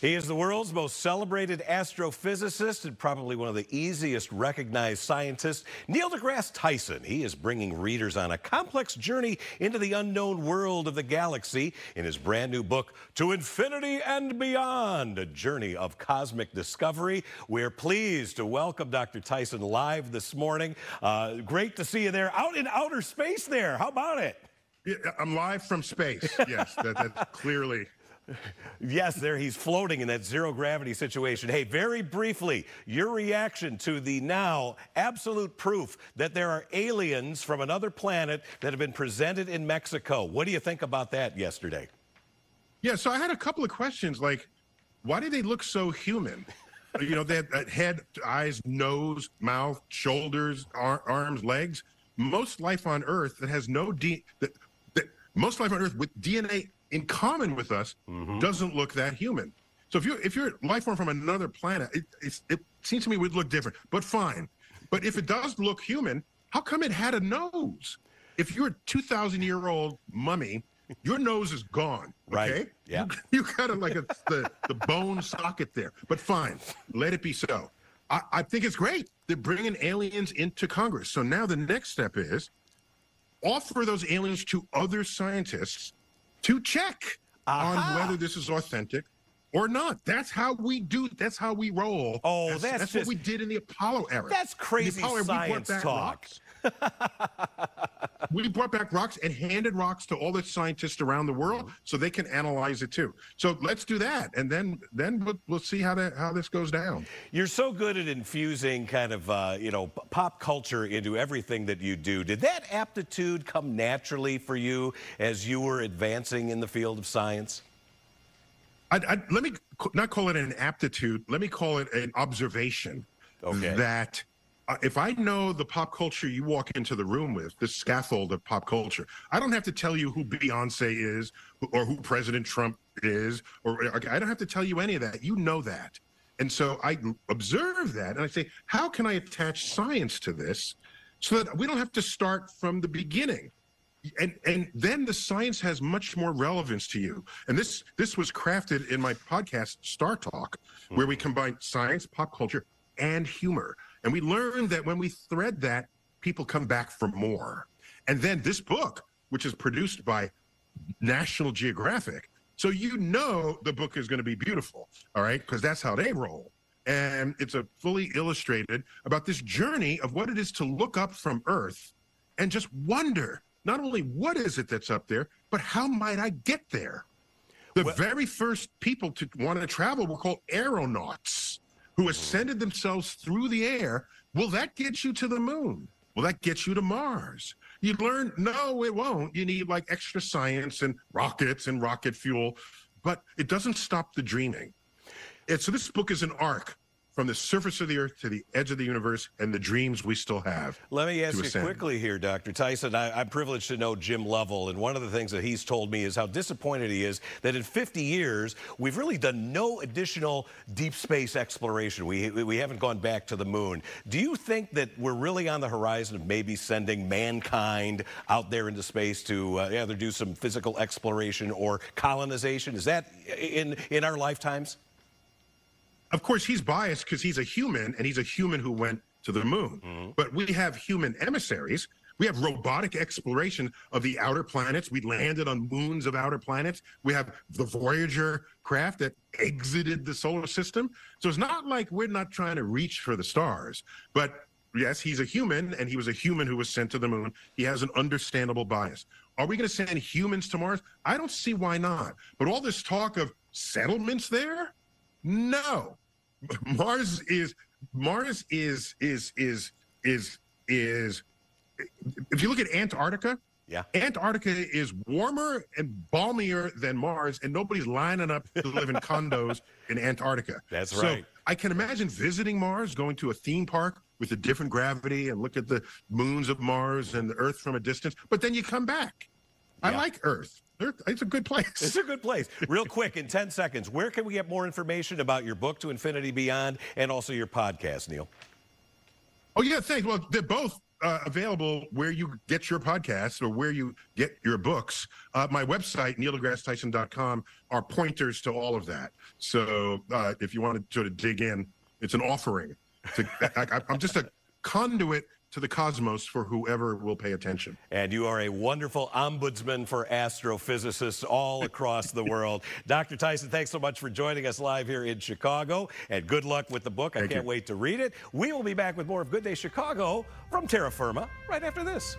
He is the world's most celebrated astrophysicist and probably one of the easiest recognized scientists, Neil deGrasse Tyson. He is bringing readers on a complex journey into the unknown world of the galaxy in his brand new book, To Infinity and Beyond, A Journey of Cosmic Discovery. We're pleased to welcome Dr. Tyson live this morning. Great to see you there, out in outer space there. How about it? I'm live from space, yes, that's clearly... Yes, there he's floating in that zero gravity situation. Hey, very briefly, your reaction to the now absolute proof that there are aliens from another planet that have been presented in Mexico. What do you think about that yesterday? Yeah, so I had a couple of questions like, why do they look so human? You know, they had head, eyes, nose, mouth, shoulders, arms, legs. Most life on Earth that has no most life on Earth with DNA in common with us doesn't look that human. So if you're a life form from another planet, it seems to me would look different, but fine. But if it does look human, how come it had a nose? If you're a 2,000-year-old mummy, your nose is gone, okay? Right. Yeah. You got like the bone socket there, but fine, let it be so. I think it's great. They're bringing aliens into Congress. So now the next step is offer those aliens to other scientists to check on whether this is authentic or not. That's how we do. That's how we roll. Oh, that's just, what we did in the Apollo era. That's crazy science talk. We brought back rocks and handed rocks to all the scientists around the world so they can analyze it too. So let's do that, and then we'll see how this goes down. You're so good at infusing kind of you know, pop culture into everything that you do. Did that aptitude come naturally for you as you were advancing in the field of science? Let me not call it an aptitude. Let me call it an observation. Okay. That. If I know the pop culture you walk into the room with, the scaffold of pop culture, I don't have to tell you who Beyonce is or who President Trump is, or I don't have to tell you any of that. You know that. And so I observe that and I say, how can I attach science to this so that we don't have to start from the beginning? And then the science has much more relevance to you. And this was crafted in my podcast, Star Talk, where we combine science, pop culture, and humor. And we learned that when we thread that, people come back for more. And then this book, which is produced by National Geographic, so you know the book is going to be beautiful, all right, because that's how they roll. And it's a fully illustrated about this journey of what it is to look up from Earth and just wonder, not only what is it that's up there, but how might I get there? The very first people to want to travel were called aeronauts, who ascended themselves through the air. Will that get you to the moon? Will that get you to Mars? You learn, no, it won't. You need like extra science and rockets and rocket fuel, but it doesn't stop the dreaming. And so this book is an arc from the surface of the Earth to the edge of the universe and the dreams we still have. Let me ask you quickly here, Dr. Tyson. I'm privileged to know Jim Lovell, and one of the things that he's told me is how disappointed he is that in 50 years, we've really done no additional deep space exploration. We haven't gone back to the moon. Do you think that we're really on the horizon of maybe sending mankind out there into space to either do some physical exploration or colonization? Is that in our lifetimes? Of course, he's biased because he's a human, and he's a human who went to the moon. But we have human emissaries. We have robotic exploration of the outer planets. We landed on moons of outer planets. We have the Voyager craft that exited the solar system. So it's not like we're not trying to reach for the stars. But yes, he's a human, and he was a human who was sent to the moon. He has an understandable bias. Are we going to send humans to Mars? I don't see why not. But all this talk of settlements there? No, Mars is, if you look at Antarctica, Antarctica is warmer and balmier than Mars, and nobody's lining up to live in condos in Antarctica. That's right. So I can imagine visiting Mars, going to a theme park with a different gravity and look at the moons of Mars and the Earth from a distance, but then you come back. I like Earth. It's a good place. It's a good place. Real quick, in 10 seconds, where can we get more information about your book, To Infinity Beyond, and also your podcast, Neil? Oh, yeah, thanks. Well, they're both available where you get your podcasts or where you get your books. My website, neildegrasstyson.com, are pointers to all of that. So if you want to sort of dig in, it's an offering. I'm just a conduit to the cosmos for whoever will pay attention. And you are a wonderful ombudsman for astrophysicists all across the world. Dr. Tyson, thanks so much for joining us live here in Chicago, and good luck with the book. I can't wait to read it. We will be back with more of Good Day Chicago from Terra Firma right after this.